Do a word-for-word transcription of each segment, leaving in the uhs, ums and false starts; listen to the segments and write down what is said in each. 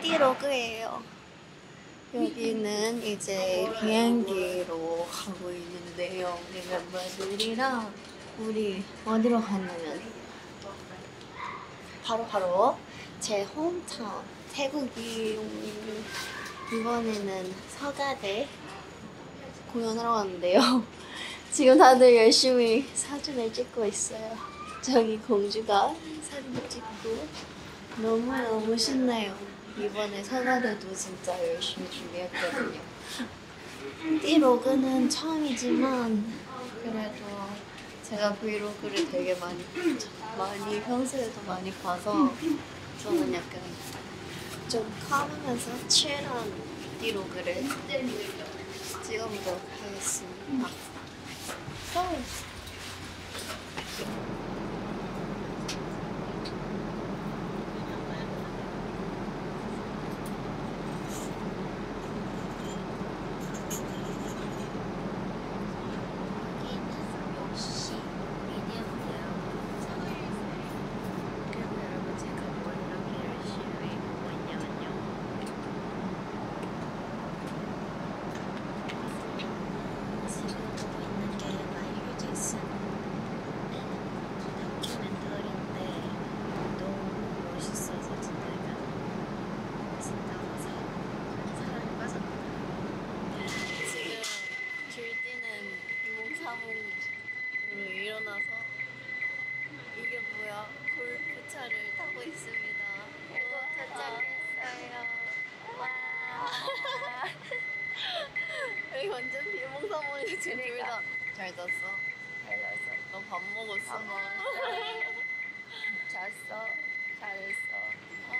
나띠로그예요. 여기는 이제 비행기로 가고 있는데요. 우리 멤버들이랑 우리 어디로 갔냐면 바로 바로 제 홈타운 태국이요. 이번에는 서가대 공연하러 왔는데요. 지금 다들 열심히 사진을 찍고 있어요. 저기 공주가 사진을 찍고 너무너무 신나요. 이번에 서가대도 진짜 열심히 준비했거든요. 띠로그는 처음이지만 그래도 제가 브이로그를 되게 많이 많이 평소에도 많이 봐서 저는 약간 좀 카면서 칠한 띠로그를 찍어보도록 하겠습니다. 재밌다. 잘 잤어? 잘 잤어. 너 밥 먹었어? 밥 잤어? 잘했어. 아,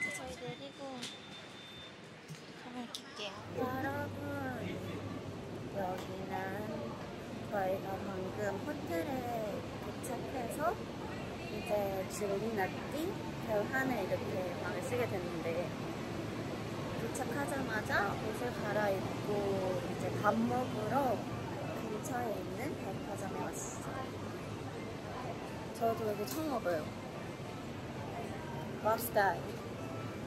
이제 저희 내리고 카메라 켤게요. 여러분, 여기는 저희가 방금 호텔에 도착해서 이제 줄리, 나띠, 배우 하늘 이렇게 방을 쓰게 됐는데 도착하자마자 옷을 갈아입고 이제 밥 먹으러 근처에 있는 백화점에 왔어요. 저도 여기 처음 와봐요. 랍스타이.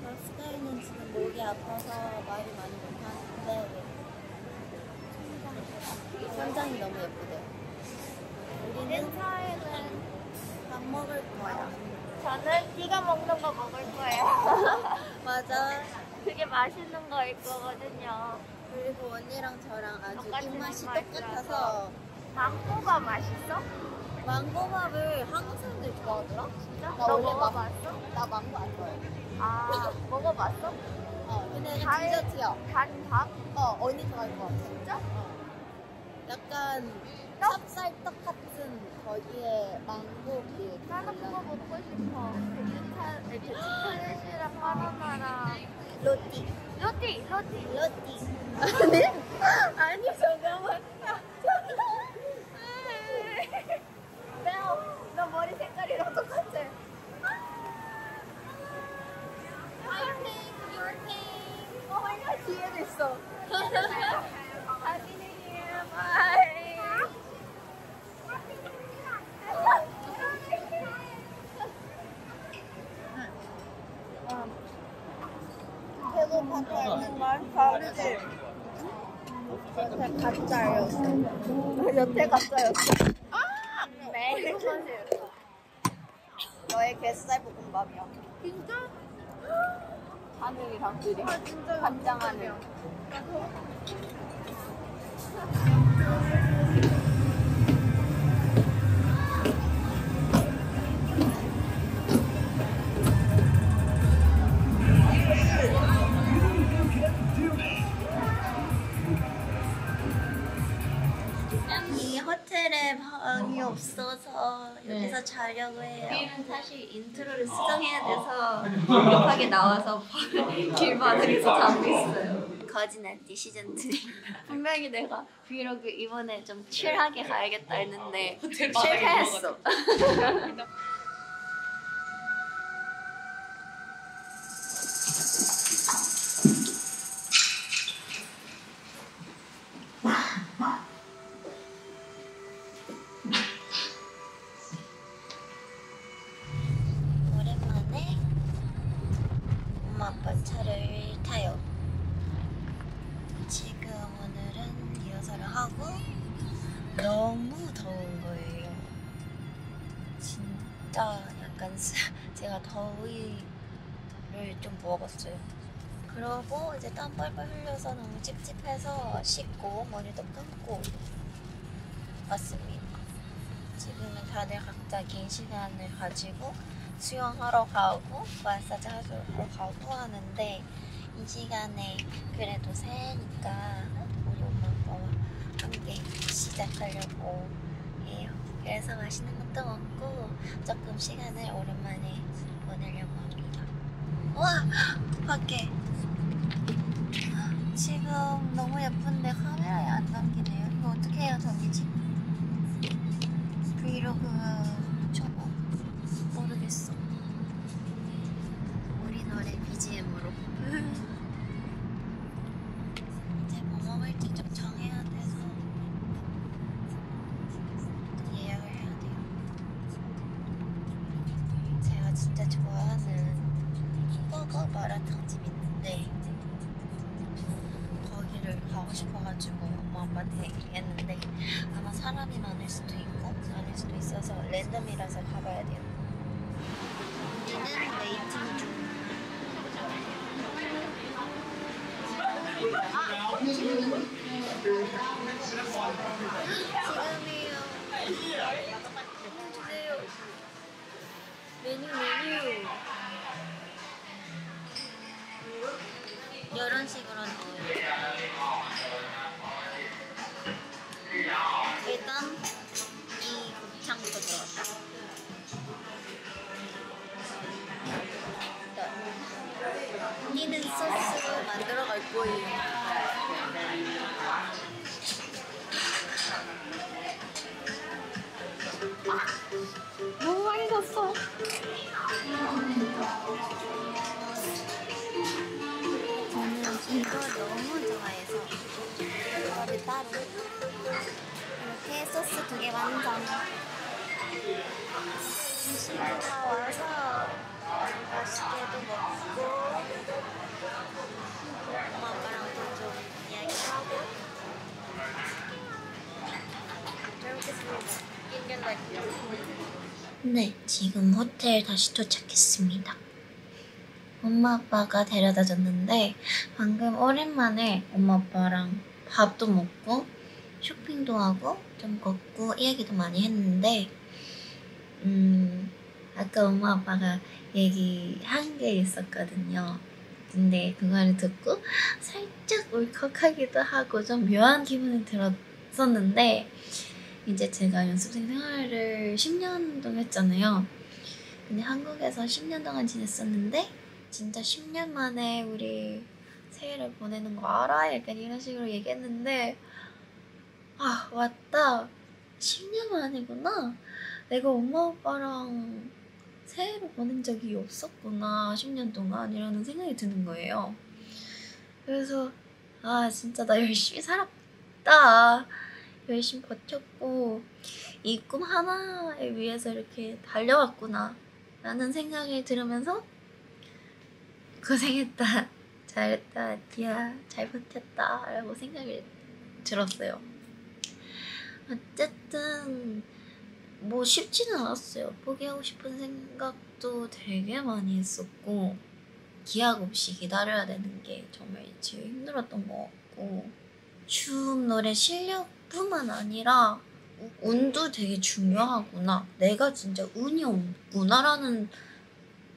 랍스타이는 지금 목이 아파서 말이 많이 못하는데 현장이 너무 예쁘대요. 우리는 사회는 밥 먹을 거야. 저는 네가 먹는 거 먹을 거예요. 맞아. 그게 맛있는 거일 거거든요. 그리고 언니랑 저랑 아주 입맛이 똑같아서. 망고밥 맛있어? 망고밥을 한국 사람들이 좋아하더라? 진짜? 나 원래 먹어봤어? 나 망고 안 좋아해. 아, 먹어봤어? 어, 근데 디저트야. 단 밥? 어, 언니 좋아할 것 같아. 진짜? 어. 약간 찹쌀떡 같은 거기에 망고 그 나는 그거 먹고 싶어. 베트칼레시랑 바나나랑 로띠. 로띠! 로띠! 로띠! 아니? 아니 잠깐만. 나, 나 머리 색깔이랑 똑같아. I think your name. 어, 내가 뒤에도 있어. 아기는 이해. 다르지? 여태 가짜였어. 여태 가짜였어. 아! 네. 너의 뱃살 볶음밥이야. 진짜? 하늘이랑 둘이. 아, 진짜 간장 하늘. 방이 없어서 여기서 네. 자려고 해요. 사실 인트로를 수정해야 돼서 급하게 나와서 길바닥에서 자고 있어요. 거지 나띠 시즌 투. 분명히 내가 브이로그 이번에 좀 칠하게 가야겠다 했는데 실패했어. 엄마 아빠 차를 타요. 지금 오늘은 리허설을 하고 너무 더운 거예요. 진짜 약간 제가 더위를 좀 먹었어요. 그러고 이제 땀 뻘뻘 흘려서 너무 찝찝해서 씻고 머리도 감고 왔습니다. 지금은 다들 각자 개인 시간을 가지고 수영하러 가고 마사지 하러 가고 하는데, 이 시간에 그래도 새해니까 우리 엄마 아빠와 함께 시작하려고 해요. 그래서 맛있는 것도 먹고 조금 시간을 오랜만에 보내려고 합니다. 와! 밖에! 지금 너무 예쁜데 카메라에 안 담기네요. 이거 어떻게 해야 담기지? 브이로그 붙여봐. 모르겠어. 우리 노래 비지엠으로. 이제 뭐 먹을지 좀 정해야 돼서 예약을 해야 돼요. 제가 진짜 좋아하는 버거 마라탕집 있는데 거기를 가고 싶어가지고 엄마 아빠한테 얘기했는데 아마 사람이 많을 수도 있고 아닐 수도 있어서 랜덤이라서 가봐야 돼요. 얘는 웨이팅 중. 아! 지금이요. 보여주세요. 메뉴 메뉴 이런 식으로 넣어요. 일단 이 곱창부터 들어갔다. 언니는 소스로 만들어 갈 거예요. 너무 맛있었어. 이걸 너무 좋아해서 이거를 따로 이렇게 소스 두 개 완전 음식가 와서 맛있게도 먹고 엄마 아빠랑도 좀 이야기하고 잘 먹겠습니다. 네, 지금 호텔 다시 도착했습니다. 엄마 아빠가 데려다 줬는데 방금 오랜만에 엄마 아빠랑 밥도 먹고 쇼핑도 하고 좀 걷고 이야기도 많이 했는데, 음 아까 엄마 아빠가 얘기한 게 있었거든요. 근데 그거를 듣고 살짝 울컥하기도 하고 좀 묘한 기분이 들었었는데, 이제 제가 연습생 생활을 십 년 동안 했잖아요. 근데 한국에서 십 년 동안 지냈었는데 진짜 십 년 만에 우리 새해를 보내는 거 알아? 약간 이런 식으로 얘기했는데, 아 왔다! 십 년 만이구나? 내가 엄마 오빠랑 새해를 보낸 적이 없었구나 십 년 동안, 이라는 생각이 드는 거예요. 그래서 아 진짜 나 열심히 살았다, 열심히 버텼고 이 꿈 하나에 위해서 이렇게 달려왔구나 라는 생각이 들으면서 고생했다, 잘했다, 디야, 잘 버텼다 라고 생각이 들었어요. 어쨌든 뭐 쉽지는 않았어요. 포기하고 싶은 생각도 되게 많이 했었고 기약 없이 기다려야 되는 게 정말 제일 힘들었던 것 같고, 춤, 노래 실력뿐만 아니라 운도 되게 중요하구나, 내가 진짜 운이 없구나 라는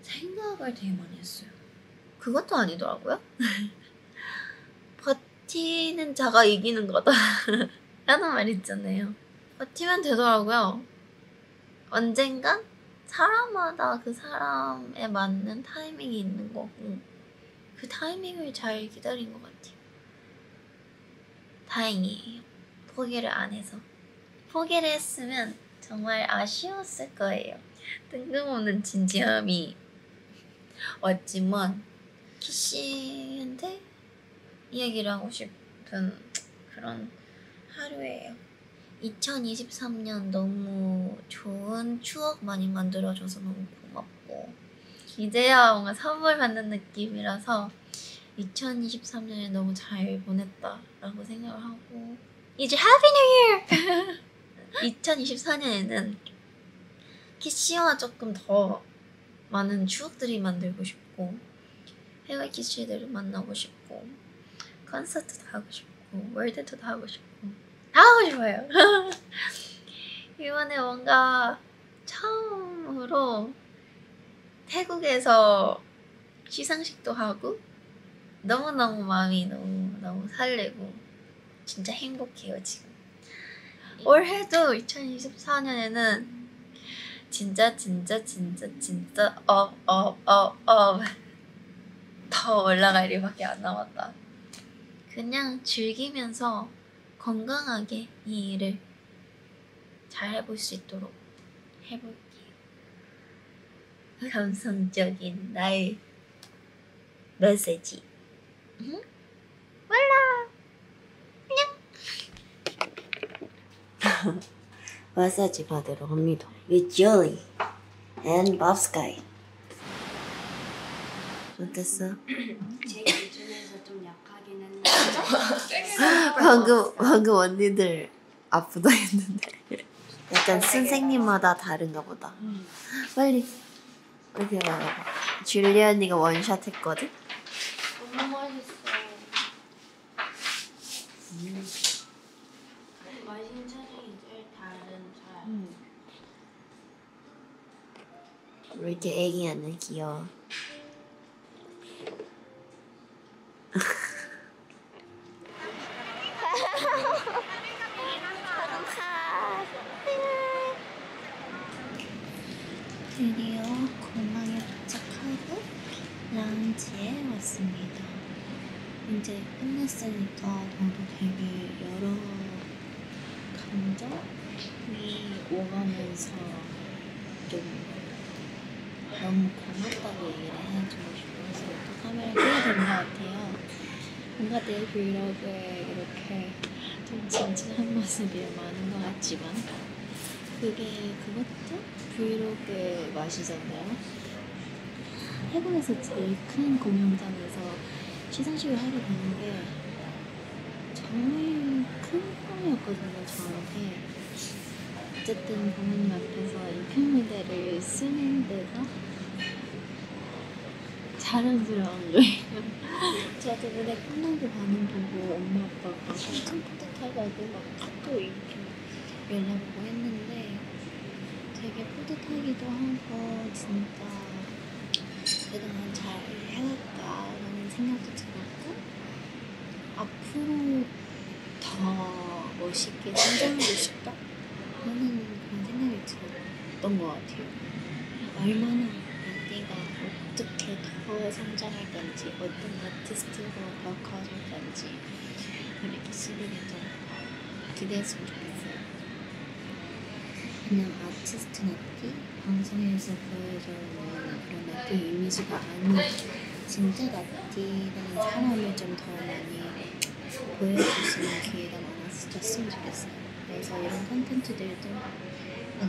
생각을 되게 많이 했어요. 그것도 아니더라고요. 버티는 자가 이기는 거다 라는 말 있잖아요. 버티면 되더라고요. 언젠간 사람마다 그 사람에 맞는 타이밍이 있는 거고 그 타이밍을 잘 기다린 것 같아요. 다행이에요. 포기를 안 해서. 포기를 했으면 정말 아쉬웠을 거예요. 뜬금없는 진지함이 왔지만 키씨한테 이야기를 하고 싶은 그런 하루예요. 이천이십삼 년 너무 좋은 추억 많이 만들어줘서 너무 고맙고 이제야 뭔가 선물 받는 느낌이라서 이천이십삼 년에 너무 잘 보냈다라고 생각을 하고 이제 해피 뉴 이어! 이천이십사 년에는 키씨와 조금 더 많은 추억들이 만들고 싶고 해외 키씨들을 만나고 싶고 콘서트도 하고 싶고 월드투도 하고 싶고 다 하고 싶어요. 이번에 뭔가 처음으로 태국에서 시상식도 하고 너무너무 마음이 너무너무 설레고 진짜 행복해요 지금. 올해도 이천이십사 년에는 진짜 진짜 진짜 진짜 업 업 업 업 더 올라갈 일밖에 안 남았다. 그냥 즐기면서 건강하게 이 일을 잘 해볼 수 있도록 해볼게요. 감성적인 나의 메시지. 응? 몰라. 안녕. 마사지 받으러 갑니다. With Julie and Bob Sky. 어땠어? 제 기준에서 좀 약하긴 했는데. 방금 방금 언니들 아프다 했는데. 약간 선생님마다 다른가 보다. 음. 빨리 이렇게 말해봐. 줄리 언니가 원샷 했거든? 너무 맛있어. 음. 맛있는 차장이 제일 다른 차. 음. 왜 이렇게 애기 안나 귀여워. 드디어 공항에 도착하고 라운지에 왔습니다. 이제 끝났으니까 저도 되게 여러 감정이 오가면서 좀 너무 고맙다고 얘기를 해주고 싶어서 또 카메라를 켜게 된 것 같아요. 뭔가 내 브이로그에 이렇게 좀 진지한 모습이 많은 것 같지만 그게 그것도 브이로그의 맛이잖아요. 해군에서 제일 큰 공연장에서 시상식을 하게 되는 게 정말 큰 꿈이었거든요, 저한테. 어쨌든 부모님 앞에서 이 큰 무대를 쓰는 데가 자랑스러운 거예요. 저도 무대 끝나고 반응 보고 엄마 아빠가 엄청 뿌듯하다고 막 카톡 이렇게 연락 보고 했는데 되게 뿌듯하기도 하고 진짜 그동안 잘 해왔다라는 생각도 들었고 앞으로 더 멋있게 성장하고 싶다 하는 그런 생각이 들었던 것 같아요. 얼마나 앤디가 어떻게 더 성장할 건지 어떤 아티스트로 더 커질 건지 이렇게 시비를 좀 기대했으면 좋겠어요. 그냥 아티스트 나티? 방송에서 보여줘는 그런 나티 이미지가 아닌 진짜 나티라는 사람을 좀 더 많이 보여줄 수 있는 기회가 많았으면 좋겠어요. 그래서 이런 콘텐츠들도 많이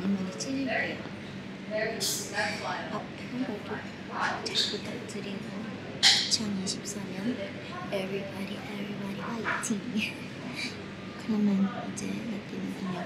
많이 찍을게요. 앞으로도 잘 부탁드리고 이천이십사 년 everybody everybody 화이팅! 그러면 이제 나티는 안녕.